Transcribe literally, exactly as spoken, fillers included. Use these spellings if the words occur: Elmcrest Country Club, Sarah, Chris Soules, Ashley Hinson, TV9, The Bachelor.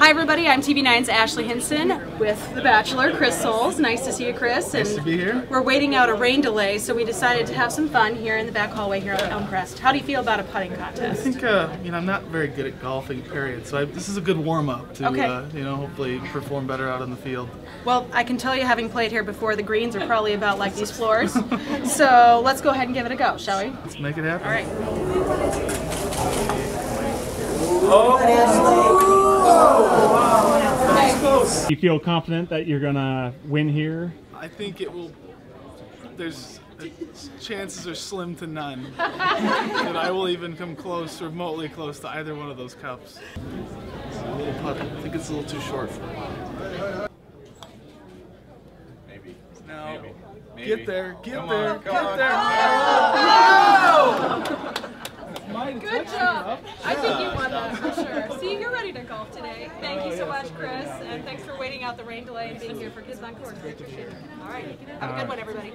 Hi everybody, I'm T V nine's Ashley Hinson with The Bachelor, Chris Soules. Nice to see you, Chris. And nice to be here. We're waiting out a rain delay, so we decided to have some fun here in the back hallway here at Elmcrest. How do you feel about a putting contest? I think, uh, you know, I'm not very good at golfing, period, so I, this is a good warm-up to, okay. uh, you know, hopefully perform better out on the field. Well, I can tell you, having played here before, the greens are probably about like these floors, so let's go ahead and give it a go, shall we? Let's make it happen. All right. Oh. You feel confident that you're gonna win here? I think it will. There's chances are slim to none that I will even come close, remotely close to either one of those cups. It's a little putt. I think it's a little too short for me. Maybe. No. Maybe. Maybe. Get there. Get come there. On, get on. there. Oh! Oh! Good job. I think you won that for sure. See, you're ready to golf today. Thank you so much, Chris, and thanks for waiting out the rain delay and being here for Kids on Court. All right. Have a good one, everybody.